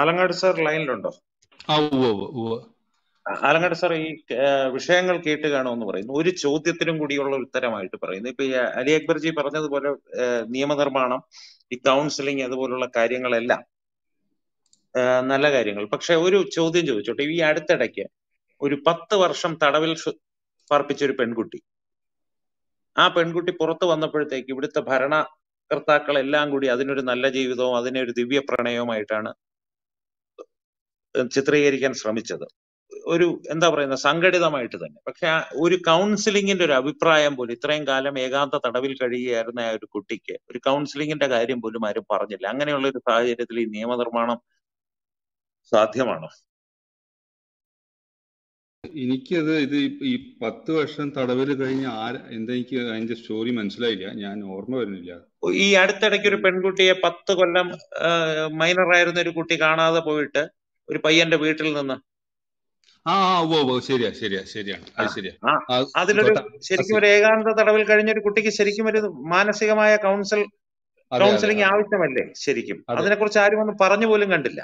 Alangad sir ലൈനിലുണ്ടോ? Alangad sir ഈ വിഷയങ്ങൾ കേട്ട് കാണുമെന്ന് പറയുന്നു, ഒരു ചോദ്യത്തിനും കൂടിയുള്ള ഉത്തരമായിട്ട് പറയുന്നു. ഇപ്പൊ അലി അക്ബർജി പറഞ്ഞതുപോലെ നിയമനിർമ്മാണം, ഈ കൗൺസിലിംഗ്, അതുപോലുള്ള കാര്യങ്ങളെല്ലാം നല്ല കാര്യങ്ങൾ. പക്ഷെ ഒരു ചോദ്യം ചോദിച്ചോട്ടെ, ഈ അടുത്തിടയ്ക്ക് ഒരു 10 വർഷം തടവിൽ പാർപ്പിച്ചൊരു പെൺകുട്ടി, ആ പെൺകുട്ടി പുറത്തു വന്നപ്പോഴത്തേക്ക് ഇവിടുത്തെ ഭരണകർത്താക്കൾ എല്ലാം കൂടി അതിനൊരു നല്ല ജീവിതവും അതിനൊരു ദിവ്യ പ്രണയവുമായിട്ടാണ് ചിത്രീകരിക്കാൻ ശ്രമിച്ചത്. ഒരു എന്താ പറയുന്ന സംഘടിതമായിട്ട് തന്നെ. പക്ഷെ ഒരു കൗൺസിലിങ്ങിന്റെ ഒരു അഭിപ്രായം പോലും, ഇത്രയും കാലം ഏകാന്ത തടവിൽ കഴിയുകയായിരുന്ന ആ ഒരു കുട്ടിക്ക് ഒരു കൗൺസിലിങ്ങിന്റെ കാര്യം പോലും ആരും പറഞ്ഞില്ല. അങ്ങനെയുള്ള ഒരു സാഹചര്യത്തിൽ ഈ നിയമനിർമ്മാണം സാധ്യമാണോ? എനിക്കത് ഇത് ഈ 10 വർഷം തടവിൽ കഴിഞ്ഞ എനിക്ക് അതിന്റെ സ്റ്റോറി മനസ്സിലായില്ല, ഞാൻ ഓർമ്മ വരുന്നില്ല. ഈ അടുത്തിടയ്ക്ക് ഒരു പെൺകുട്ടിയെ 10 കൊല്ലം മൈനറായിരുന്ന ഒരു കുട്ടി കാണാതെ പോയിട്ട് ഒരു പയ്യന്റെ വീട്ടിൽ നിന്ന് അതിലൊരു ശരിക്കും ഒരു ഏകാന്ത തടവിൽ കഴിഞ്ഞ ഒരു കുട്ടിക്ക് ശരിക്കും ഒരു മാനസികമായ കൗൺസിലിംഗ് ആവശ്യമല്ലേ ശരിക്കും? അതിനെക്കുറിച്ച് ആരും ഒന്നും പറഞ്ഞു പോലും കണ്ടില്ല.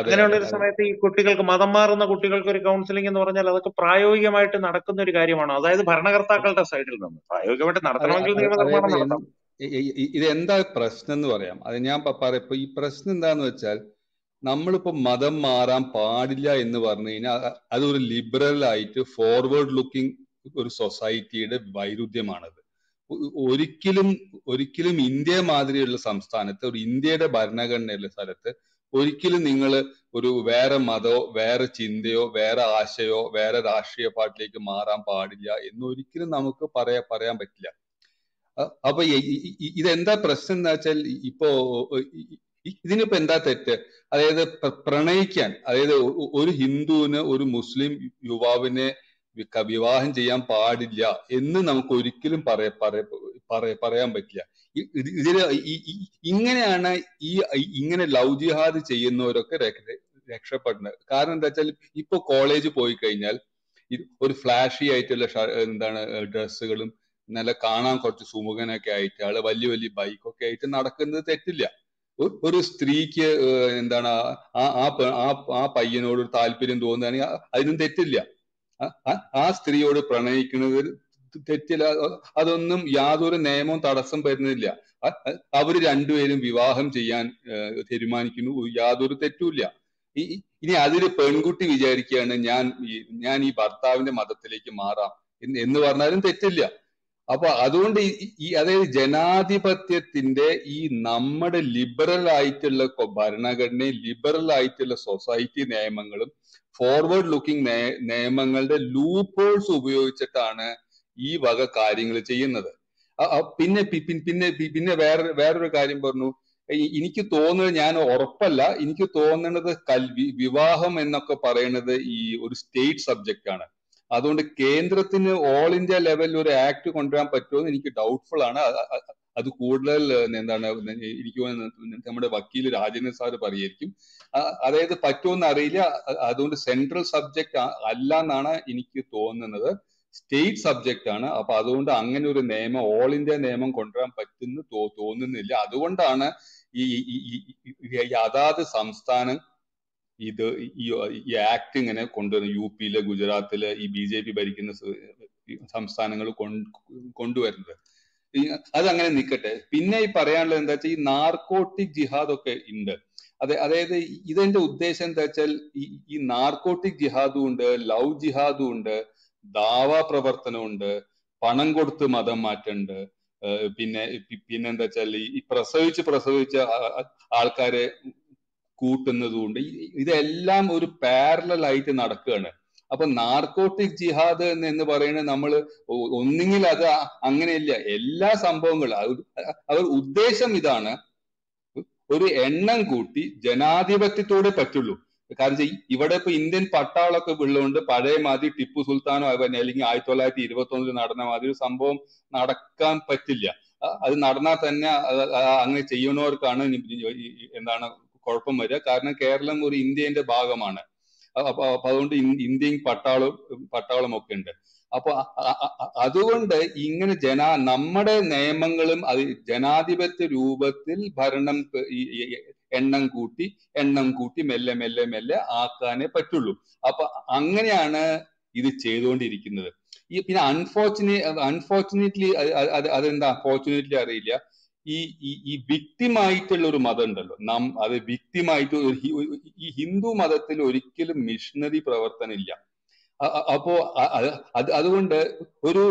അങ്ങനെയുള്ള ഒരു സമയത്ത് ഈ കുട്ടികൾക്ക്, മതം മാറുന്ന കുട്ടികൾക്ക് ഒരു കൗൺസിലിംഗ് എന്ന് പറഞ്ഞാൽ അതൊക്കെ പ്രായോഗികമായിട്ട് നടക്കുന്ന ഒരു കാര്യമാണോ? അതായത് ഭരണകർത്താക്കളുടെ സൈഡിൽ നിന്ന് പ്രായോഗികമായിട്ട് നടത്തണമെങ്കിൽ നിയമനിർമ്മാണം നടത്താം. ഇതെന്താ പ്രശ്നം എന്ന് പറയാം. അത് ഞാൻ പറയാം. ഈ പ്രശ്നം എന്താന്ന് വെച്ചാൽ, നമ്മളിപ്പോ മതം മാറാൻ പാടില്ല എന്ന് പറഞ്ഞു കഴിഞ്ഞാൽ അതൊരു ലിബറൽ ആയിട്ട് ഫോർവേഡ് ലുക്കിംഗ് ഒരു സൊസൈറ്റിയുടെ വൈരുദ്ധ്യമാണത്. ഒരിക്കലും ഒരിക്കലും ഇന്ത്യ മാതിരിയുള്ള സംസ്ഥാനത്ത്, ഒരു ഇന്ത്യയുടെ ഭരണഘടനയുള്ള സ്ഥലത്ത് ഒരിക്കലും നിങ്ങൾ ഒരു വേറെ മതമോ വേറെ ചിന്തയോ വേറെ ആശയോ വേറെ രാഷ്ട്രീയ പാർട്ടിയിലേക്ക് മാറാൻ പാടില്ല എന്നൊരിക്കലും നമുക്ക് പറയാൻ പറ്റില്ല. അപ്പൊ ഇതെന്താ പ്രശ്നം എന്താ വെച്ചാൽ, ഇപ്പോ ഇതിനിപ്പോ എന്താ തെറ്റ്? അതായത് പ്രണയിക്കാൻ, അതായത് ഒരു ഹിന്ദുവിന് ഒരു മുസ്ലിം യുവാവിനെ വിവാഹം ചെയ്യാൻ പാടില്ല എന്ന് നമുക്ക് ഒരിക്കലും പറയാൻ പറ്റില്ല. ഇതില് ഇങ്ങനെയാണ് ഇങ്ങനെ ലവ് ജിഹാദ് ചെയ്യുന്നവരൊക്കെ രക്ഷപ്പെടുന്നത്. കാരണം എന്താ വെച്ചാൽ, ഇപ്പൊ കോളേജ് പോയി കഴിഞ്ഞാൽ ഒരു ഫ്ലാഷി ആയിട്ടുള്ള എന്താണ് ഡ്രസ്സുകളും നല്ല കാണാൻ കുറച്ച് സുമുഖനൊക്കെ ആയിട്ട് ആള് വലിയ വലിയ ബൈക്കൊക്കെ ആയിട്ട് നടക്കുന്നത് തെറ്റില്ല. ഒരു സ്ത്രീക്ക് എന്താണ് ആ പയ്യനോട് ഒരു താല്പര്യം തോന്നുകയാണെങ്കിൽ അതിനും തെറ്റില്ല. ആ സ്ത്രീയോട് പ്രണയിക്കുന്നത് തെറ്റില്ല. അതൊന്നും യാതൊരു നിയമവും തടസ്സം വരുന്നില്ല. അവര് രണ്ടുപേരും വിവാഹം ചെയ്യാൻ തീരുമാനിക്കുന്നു, യാതൊരു തെറ്റുമില്ല. ഇനി അതിൽ പെൺകുട്ടി വിചാരിക്കുകയാണ് ഞാൻ ഈ ഭർത്താവിന്റെ മതത്തിലേക്ക് മാറാം എന്ന് പറഞ്ഞാലും തെറ്റില്ല. അപ്പൊ അതുകൊണ്ട് ഈ അതായത് ജനാധിപത്യത്തിന്റെ ഈ നമ്മുടെ ലിബറൽ ആയിട്ടുള്ള ഭരണഘടനയും ലിബറൽ ആയിട്ടുള്ള സൊസൈറ്റി നിയമങ്ങളും ഫോർവേഡ് ലുക്കിംഗ് നിയമങ്ങളുടെ ലൂപ്പോൾസ് ഉപയോഗിച്ചിട്ടാണ് ഈ വക കാര്യങ്ങൾ ചെയ്യുന്നത്. പിന്നെ പിന്നെ പിന്നെ വേറൊരു കാര്യം പറഞ്ഞു. എനിക്ക് തോന്നുന്നത്, ഞാൻ ഉറപ്പല്ല, എനിക്ക് തോന്നുന്നത് വിവാഹം എന്നൊക്കെ പറയുന്നത് ഈ ഒരു സ്റ്റേറ്റ് സബ്ജക്റ്റ് ആണ്. അതുകൊണ്ട് കേന്ദ്രത്തിന് ഓൾ ഇന്ത്യ ലെവലിൽ ഒരു ആക്ട് കൊണ്ടുവരാൻ പറ്റുമെന്ന് എനിക്ക് ഡൗട്ട്ഫുൾ ആണ്. അത് കൂടുതൽ എന്താണ് എനിക്ക് നമ്മുടെ വക്കീൽ രാജേന്ദ്രൻ സാർ പറയുമായിരിക്കും. അതായത് പറ്റുമെന്ന് അറിയില്ല. അതുകൊണ്ട് സെൻട്രൽ സബ്ജക്റ്റ് അല്ല എന്നാണ് എനിക്ക് തോന്നുന്നത്, സ്റ്റേറ്റ് സബ്ജക്റ്റ് ആണ്. അപ്പൊ അതുകൊണ്ട് അങ്ങനെ ഒരു നിയമം, ഓൾ ഇന്ത്യ നിയമം കൊണ്ടുവരാൻ പറ്റുമെന്ന് തോന്നുന്നില്ല. അതുകൊണ്ടാണ് ഈ അതാത് സംസ്ഥാനം ഇത് ഈ ആക്ട് ഇങ്ങനെ കൊണ്ടുവരുന്നത്. UP, ഗുജറാത്തില് ഈ BJP ഭരിക്കുന്ന സംസ്ഥാനങ്ങൾ കൊണ്ടുവരുന്നത്. അതങ്ങനെ നിക്കട്ടെ. പിന്നെ ഈ പറയാനുള്ളത് എന്താ വെച്ചാൽ, ഈ നാർക്കോട്ടിക് ജിഹാദ് ഒക്കെ ഉണ്ട്. അതായത് ഇതിന്റെ ഉദ്ദേശം എന്താ വെച്ചാൽ, ഈ നാർക്കോട്ടിക് ജിഹാദും ഉണ്ട്, ലവ് ജിഹാദും ഉണ്ട്, ദാവാ പ്രവർത്തനമുണ്ട്, പണം കൊടുത്ത് മതം മാറ്റുണ്ട്, പിന്നെന്താ വെച്ചാൽ ഈ പ്രസവിച്ച് ആൾക്കാരെ കൂട്ടുന്നതുകൊണ്ട് ഇതെല്ലാം ഒരു പാരലൽ ആയിട്ട് നടക്കുകയാണ്. അപ്പൊ നാർക്കോട്ടിക് ജിഹാദ് എന്ന് പറയുന്നത് നമ്മൾ ഒന്നെങ്കിൽ അത് അങ്ങനെയല്ല എല്ലാ സംഭവങ്ങളും അവർ ഉദ്ദേശം ഇതാണ്, ഒരു എണ്ണം കൂട്ടി ജനാധിപത്യത്തോടെ പറ്റുള്ളൂ. കാരണം ഇവിടെ ഇപ്പൊ ഇന്ത്യൻ പട്ടാളൊക്കെ ഉള്ളതുകൊണ്ട് പഴയ മാതിരി ടിപ്പു സുൽത്താനോ അല്ലെങ്കിൽ 1921 നടന്ന മാതിരി സംഭവം നടക്കാൻ പറ്റില്ല. അത് നടന്നാൽ തന്നെ അങ്ങനെ ചെയ്യുന്നവർക്കാണ് എന്താണ് കുഴപ്പം വരിക. കാരണം കേരളം ഒരു ഇന്ത്യന്റെ ഭാഗമാണ്. അപ്പൊ അതുകൊണ്ട് ഇന്ത്യയും പട്ടാളം ഒക്കെ ഉണ്ട്. അപ്പൊ അതുകൊണ്ട് ഇങ്ങനെ നമ്മുടെ നിയമങ്ങളും അത് ജനാധിപത്യ രൂപത്തിൽ ഭരണം എണ്ണം കൂട്ടി മെല്ലെ ആക്കാനേ പറ്റുള്ളൂ. അപ്പൊ അങ്ങനെയാണ് ഇത് ചെയ്തുകൊണ്ടിരിക്കുന്നത്. ഈ പിന്നെ അൺഫോർച്ചുനേറ്റ്ലി അതെന്താ ഫോർച്യുനേറ്റ്ലി അറിയില്ല, ഈ വ്യക്തിമായിട്ടുള്ള ഒരു മതം ഉണ്ടല്ലോ, അത് വ്യക്തിമായിട്ട് ഈ ഹിന്ദു മതത്തിൽ ഒരിക്കലും മിഷണറി പ്രവർത്തനം ഇല്ല. അപ്പോ അതുകൊണ്ട് ഒരു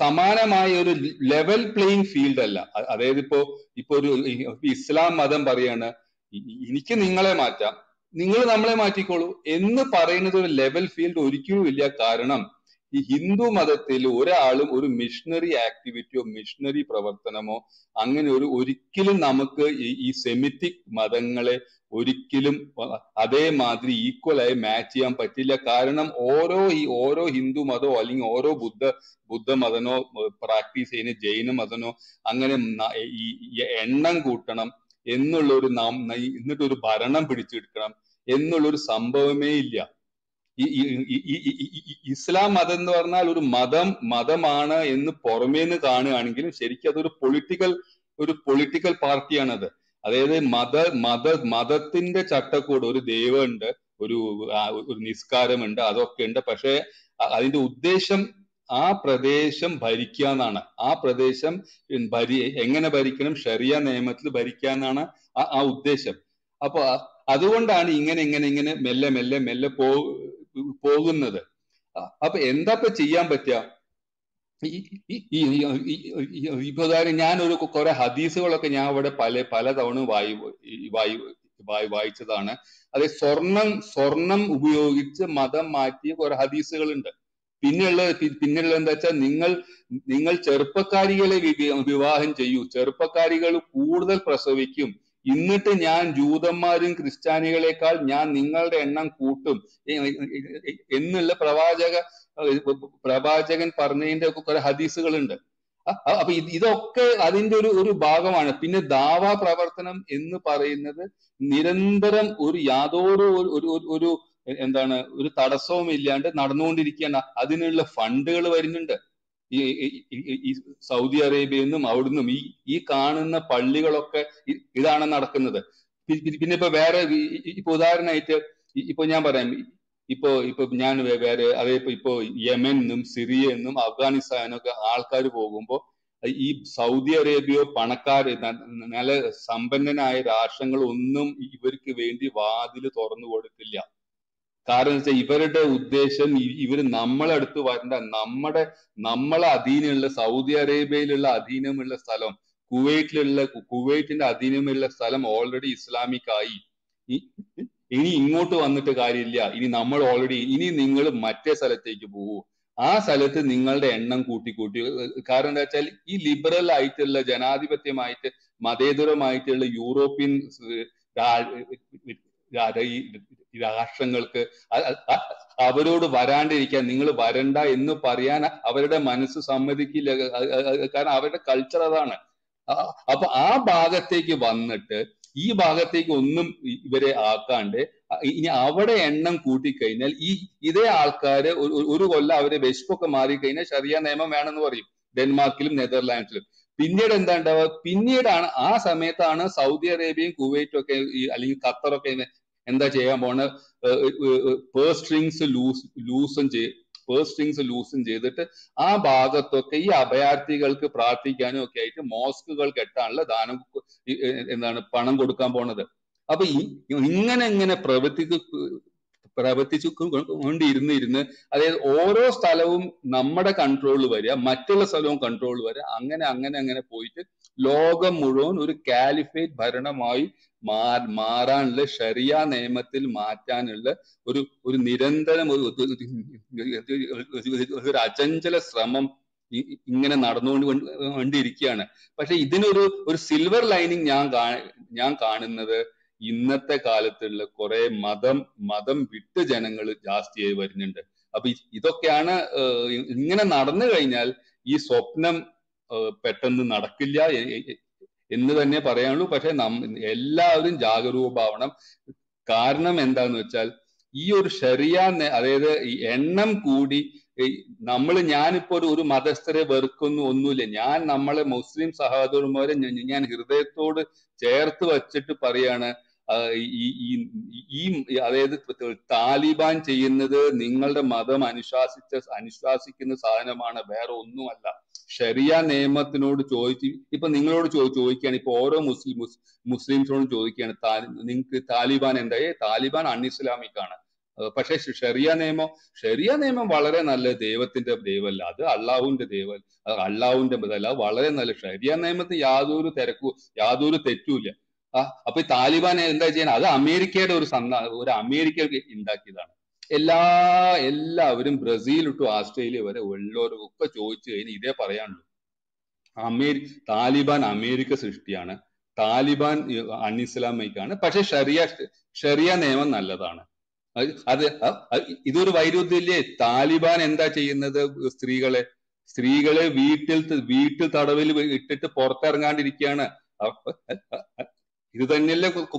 സമാനമായ ഒരു ലെവൽ പ്ലേയിങ് ഫീൽഡ് അല്ല. അതായത് ഇപ്പൊ ഒരു ഇസ്ലാം മതം പറയാണ് എനിക്ക് നിങ്ങളെ മാറ്റാം, നിങ്ങൾ നമ്മളെ മാറ്റിക്കോളൂ എന്ന് പറയുന്നത് ഒരു ലെവൽ ഫീൽഡ് ഒരിക്കലും ഇല്ല. കാരണം ഈ ഹിന്ദു മതത്തിൽ ഒരാളും ഒരു മിഷണറി ആക്ടിവിറ്റിയോ മിഷണറി പ്രവർത്തനമോ അങ്ങനെ ഒരു ഒരിക്കലും നമുക്ക് ഈ സെമിറ്റിക് മതങ്ങളെ ഒരിക്കലും അതേമാതിരി ഈക്വൽ ആയി മാച്ച് ചെയ്യാൻ പറ്റില്ല. കാരണം ഓരോ ഹിന്ദു മതമോ അല്ലെങ്കിൽ ഓരോ ബുദ്ധമതനോ പ്രാക്ടീസ് ചെയ്യുന്ന ജൈന മതനോ അങ്ങനെ ഈ എണ്ണം കൂട്ടണം എന്നുള്ളൊരു എന്നിട്ടൊരു ഭരണം പിടിച്ചെടുക്കണം എന്നുള്ളൊരു സംഭവമേ ഇല്ല. ഇസ്ലാം മതം എന്ന് പറഞ്ഞാൽ ഒരു മതമാണ് എന്ന് പുറമേന്ന് കാണുകയാണെങ്കിലും ശരിക്കും അതൊരു പൊളിറ്റിക്കൽ പാർട്ടിയാണത്. അതായത് മതത്തിന്റെ ചട്ടക്കൂട്, ഒരു ദൈവമുണ്ട്, ഒരു നിസ്കാരമുണ്ട്, അതൊക്കെ ഉണ്ട്. പക്ഷെ അതിന്റെ ഉദ്ദേശം ആ പ്രദേശം ഭരിക്കാന്നാണ്. ആ പ്രദേശം എങ്ങനെ ഭരിക്കണം, ഷെറിയ നിയമത്തിൽ ഭരിക്കാന്നാണ് ആ ഉദ്ദേശം. അപ്പൊ അതുകൊണ്ടാണ് ഇങ്ങനെ മെല്ലെ പോകുന്നത്. അപ്പൊ എന്താപ്പൊ ചെയ്യാൻ പറ്റുക? ഇപ്പൊ ഞാനൊരു കുറെ ഹദീസുകളൊക്കെ ഞാൻ അവിടെ പലതവണ വായിച്ചതാണ്. അതെ, സ്വർണം ഉപയോഗിച്ച് മതം മാറ്റിയ കുറെ ഹദീസുകളുണ്ട്. പിന്നെയുള്ളത് എന്താ വെച്ചാൽ നിങ്ങൾ ചെറുപ്പക്കാരികളെ വിവാഹം ചെയ്യൂ, ചെറുപ്പക്കാരികൾ കൂടുതൽ പ്രസവിക്കും, എന്നിട്ട് ഞാൻ ജൂതന്മാരും ക്രിസ്ത്യാനികളെക്കാൾ ഞാൻ നിങ്ങളുടെ എണ്ണം കൂട്ടും എന്നുള്ള പ്രവാചകൻ പറഞ്ഞതിന്റെ ഒക്കെ കുറെ ഹദീസുകളുണ്ട്. അപ്പൊ ഇതൊക്കെ അതിന്റെ ഒരു ഭാഗമാണ്. പിന്നെ ദാവാ പ്രവർത്തനം എന്ന് പറയുന്നത് നിരന്തരം ഒരു യാതൊരു ഒരു എന്താണ് ഒരു തടസ്സവും ഇല്ലാണ്ട് നടന്നുകൊണ്ടിരിക്കുകയാണ്. അതിനുള്ള ഫണ്ടുകൾ വരുന്നുണ്ട് ഈ സൗദി അറേബ്യയിൽ നിന്നും അവിടുന്നും. ഈ കാണുന്ന പള്ളികളൊക്കെ ഇതാണ് നടക്കുന്നത്. പിന്നെ ഇപ്പൊ വേറെ ഇപ്പൊ ഉദാഹരണമായിട്ട് ഇപ്പൊ ഞാൻ പറയാം, ഇപ്പൊ ഞാൻ വേറെ അതേപ്പോ ഇപ്പൊ യമനും സിറിയ എന്നും അഫ്ഗാനിസ്ഥാനൊക്കെ ആൾക്കാർ പോകുമ്പോ ഈ സൗദി അറേബ്യ പണക്കാർ നല്ല സമ്പന്നനായ രാഷ്ട്രങ്ങൾ ഒന്നും ഇവർക്ക് വേണ്ടി വാതില് തുറന്നു കൊടുക്കില്ല. കാരണം വെച്ചാൽ ഇവരുടെ ഉദ്ദേശം ഇവര് നമ്മളടുത്ത് വരണ്ട, നമ്മളെ അധീനമുള്ള സൗദി അറേബ്യയിലുള്ള അധീനമുള്ള സ്ഥലം, കുവൈറ്റിന്റെ അധീനമുള്ള സ്ഥലം ഓൾറെഡി ഇസ്ലാമിക് ആയി, ഇനി ഇങ്ങോട്ട് വന്നിട്ട് കാര്യമില്ല, ഇനി നമ്മൾ ഓൾറെഡി, ഇനി നിങ്ങൾ മറ്റേ സ്ഥലത്തേക്ക് പോകൂ, ആ സ്ഥലത്ത് നിങ്ങളുടെ എണ്ണം കൂട്ടി. കാരണം എന്താ വെച്ചാൽ ഈ ലിബറൽ ആയിട്ടുള്ള ജനാധിപത്യമായിട്ട് മതേതരമായിട്ടുള്ള യൂറോപ്യൻ രാഷ്ട്രങ്ങൾക്ക് അവരോട് വരാണ്ടിരിക്കാൻ, നിങ്ങൾ വരണ്ട എന്ന് പറയാൻ അവരുടെ മനസ്സ് സമ്മതിക്കില്ല. കാരണം അവരുടെ കൾച്ചർ അതാണ്. അപ്പൊ ആ ഭാഗത്തേക്ക് വന്നിട്ട് ഈ ഭാഗത്തേക്ക് ഒന്നും ഇവരെ ആക്കാണ്ട് ഇനി അവിടെ എണ്ണം കൂട്ടിക്കഴിഞ്ഞാൽ ഈ ഇതേ ആൾക്കാര് ഒരു കൊല്ലം അവരെ വിശപ്പൊക്കെ മാറിക്കഴിഞ്ഞാൽ ശരിയ നിയമം വേണമെന്ന് പറയും ഡെൻമാർക്കിലും നെതർലാൻഡ്സിലും. പിന്നീട് എന്താ ഉണ്ടാവുക? പിന്നീടാണ് ആ സമയത്താണ് സൗദി അറേബ്യയും കുവൈറ്റും ഒക്കെ അല്ലെങ്കിൽ ഖത്തറൊക്കെ എന്താ ചെയ്യാൻ പോണ, പേഴ്സ് സ്ട്രിങ്സ് ലൂസും ചെയ്തിട്ട് ആ ഭാഗത്തൊക്കെ ഈ അഭയാർത്ഥികൾക്ക് പ്രാർത്ഥിക്കാനും ഒക്കെ ആയിട്ട് മോസ്കുകൾ കെട്ടാനുള്ള ദാനം പണം കൊടുക്കാൻ പോണത്. അപ്പൊ ഇങ്ങനെ പ്രവർത്തിച്ചു കൊണ്ടിരുന്ന് അതായത് ഓരോ സ്ഥലവും നമ്മുടെ കൺട്രോളിൽ വരിക, മറ്റുള്ള സ്ഥലവും കൺട്രോളിൽ വരിക, അങ്ങനെ പോയിട്ട് ലോകം മുഴുവൻ ഒരു കാലിഫേറ്റ് ഭരണമായി മാറാനുള്ള ഷെറിയ നിയമത്തിൽ മാറ്റാനുള്ള ഒരു നിരന്തരം ഒരു അചഞ്ചല ശ്രമം ഇങ്ങനെ നടന്നുകൊണ്ടിരിക്കുകയാണ്. പക്ഷെ ഇതിനൊരു സിൽവർ ലൈനിങ് ഞാൻ കാണുന്നത് ഇന്നത്തെ കാലത്തുള്ള കുറെ മതം വിട്ട് ജനങ്ങൾ ജാസ്തിയായി വരുന്നുണ്ട്. അപ്പൊ ഇതൊക്കെയാണ് ഇങ്ങനെ നടന്നു കഴിഞ്ഞാൽ ഈ സ്വപ്നം പെട്ടെന്ന് നടക്കില്ല എന്ന് തന്നെ പറയാനുള്ളൂ. പക്ഷെ എല്ലാവരും ജാഗരൂകമാവണം. കാരണം എന്താന്ന് വെച്ചാൽ ഈ ഒരു ഷെറിയ, അതായത് എണ്ണം കൂടി ഞാനിപ്പോ ഒരു മതസ്ഥരെ വെറുക്കുന്നു ഒന്നുമില്ല, നമ്മളെ മുസ്ലിം സഹോദരന്മാരെ ഞാൻ ഹൃദയത്തോട് ചേർത്ത് വച്ചിട്ട് പറയാണ്, अदाയത് താലിബാൻ ചെയ്യുന്നത് നിങ്ങളുടെ മതം അനുശാസിക്കുന്ന സാധനമാണ് വേറെ ഒന്നുമല്ല ശരിയ നിയമത്തിനോട് ചോദിച്ചു ഇപ്പോ നിങ്ങളോട് ചോദിക്കുകയാണ് ഇപ്പോ ഓരോ മുസ്ലിംസോട് ചോദിക്കുകയാണ് നിങ്ങൾക്ക് താലിബാൻ എന്തായി താലിബാൻ അൺഇസ്ലാമിക് ആണ് പക്ഷേ ശരിയ നിയമം വളരെ നല്ല ദൈവത്തിന്റെ ദൈവമല്ല അത് അല്ലാഹുവിന്റെ ദൈവം അല്ലാഹുവിന്റെ ബദല വളരെ നല്ല ശരിയ നിയമത്തെ യാതൊരു തെറ്റുമില്ല अब तालिबान अब अमेरिका अमेरिका इंटादा एल ब्रजील टू ऑस्ट्रेलिया वे चोदे तालिबान अमेरिका सृष्टिया तालिबान अणिस्लामिक पक्षे शरिया नियम ना अब इतर वैरुद्ध्य तालिबान स्त्री वीट तड़वल इटिंग इतने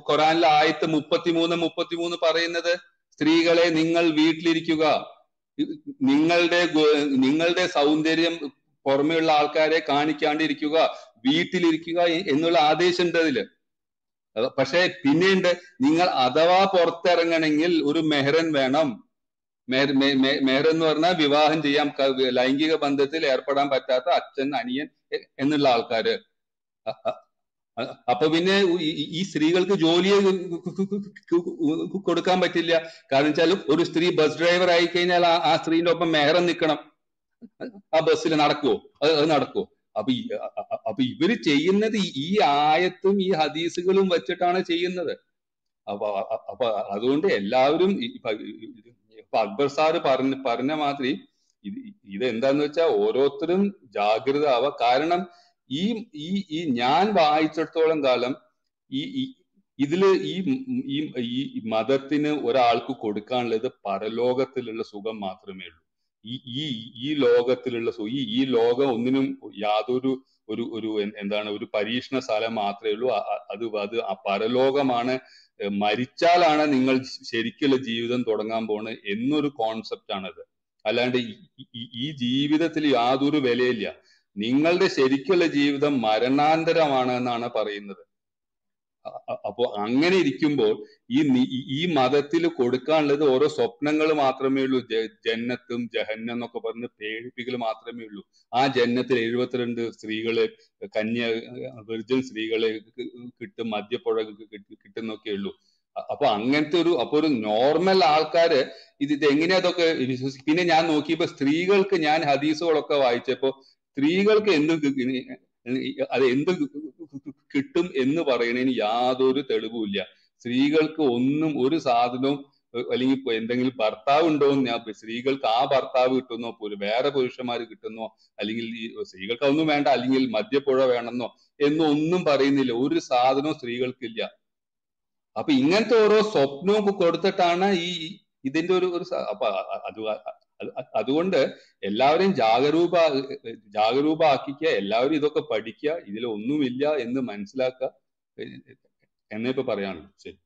ഖുർആനിൽ ആയത്ത് 33 പറയുന്നത് സ്ത്രീകളെ നിങ്ങൾ വീട്ടിലിരിക്കുക നിങ്ങളുടെ സൗന്ദര്യം പുറമേയുള്ള ആൾക്കാരെ കാണിക്കാണ്ടിരിക്കുക വീട്ടിലിരിക്കുക എന്നുള്ള ആദേശം ഉണ്ട് അതില് പക്ഷേ പിന്നെയുണ്ട് നിങ്ങൾ അഥവാ പുറത്തിറങ്ങണമെങ്കിൽ ഒരു മെഹ്റൻ വേണം മെഹ്റൻ എന്ന് പറഞ്ഞാൽ വിവാഹം ചെയ്യാൻ ലൈംഗിക ബന്ധത്തിൽ ഏർപ്പെടാൻ പറ്റാത്ത അച്ഛൻ അനിയൻ എന്നുള്ള ആൾക്കാരെ अब स्त्री जोली पा कम और स्त्री बस ड्राइवर आई क्या स्त्री मेहर निकण आ बस अको अब इवर ई आयत हदीस वच्चान अब अद अकबर सार पर इतना ओरोतर जागृत आवा कम ഞാൻ വായിച്ചിടത്തോളം കാലം ഇതില് ഈ മതത്തിന് ഒരാൾക്ക് കൊടുക്കാനുള്ളത് പരലോകത്തിലുള്ള സുഖം മാത്രമേ ഉള്ളൂ ഈ ലോകത്തിലുള്ള ഈ ലോകം ഒന്നിനും യാതൊരു ഒരു എന്താണ് ഒരു പരീക്ഷണശാല മാത്രമേ ഉള്ളൂ അത് ആ പരലോകമാണ് മരിച്ചാലാണ് നിങ്ങൾ ശരിക്കുള്ള ജീവിതം തുടങ്ങാൻ പോണ എന്നൊരു കോൺസെപ്റ്റ് ആണ് അത് അല്ലാണ്ട് ഈ ജീവിതത്തിൽ യാതൊരു വിലയില്ല നിങ്ങളുടെ ശരിക്കുള്ള ജീവിതം മരണാന്തരമാണ് എന്നാണ് പറയുന്നത് അപ്പോൾ അങ്ങനെ ഇരിക്കുമ്പോൾ ഈ മതത്തിൽ കൊടുക്കാനുള്ളത് ഓരോ സ്വപ്നങ്ങൾ മാത്രമേ ഉള്ളൂ ജന്നത്തും ജഹന്നം എന്നൊക്കെ പറഞ്ഞ് പേടിപ്പിക്കൽ മാത്രമേ ഉള്ളൂ ആ ജന്നത്തിൽ 72 സ്ത്രീകളെ കന്യ വെർജിൻ സ്ത്രീകളെ കിട്ടും മധ്യപുഴക്ക് കിട്ടുന്നൊക്കെ ഉള്ളൂ അപ്പോൾ അങ്ങനത്തെ ഒരു അപ്പോൾ ഒരു നോർമൽ ആൾക്കാരെ ഇത് എങ്ങനെയാ അതൊക്കെ പിന്നെ ഞാൻ നോക്കിയപ്പോൾ സ്ത്രീകൾക്ക് ഞാൻ ഹദീസുകളൊക്കെ വായിച്ചപ്പോൾ സ്ത്രീകൾക്ക് എന്ത് കിട്ടും എന്ന് പറയുന്നതിന് യാതൊരു തെളിവുമില്ല സ്ത്രീകൾക്ക് ഒന്നും ഒരു സാധനവും അല്ലെങ്കിൽ എന്തെങ്കിലും ഭർത്താവ് ഉണ്ടോ എന്ന് സ്ത്രീകൾക്ക് ആ ഭർത്താവ് കിട്ടുന്നോ വേറെ പുരുഷന്മാർ കിട്ടുന്നോ അല്ലെങ്കിൽ സ്ത്രീകൾക്ക് ഒന്നും വേണ്ട അല്ലെങ്കിൽ മദ്യപ്പുഴ വേണമെന്നോ എന്നൊന്നും പറയുന്നില്ല ഒരു സാധനവും സ്ത്രീകൾക്കില്ല അപ്പോൾ ഇങ്ങനത്തെ ഓരോ സ്വപ്നവും കൊടുത്തിട്ടാണ് ഈ ഇതിന്റെ ഒരു അപ്പോൾ അതുകൊണ്ട് എല്ലാവരും ജാഗരൂപാക്കിക്കുക എല്ലാവരും ഇതൊക്കെ പഠിക്കുക ഇതിലൊന്നുമില്ല എന്ന് മനസ്സിലാക്കുക എന്നേ പറയാനുള്ളൂ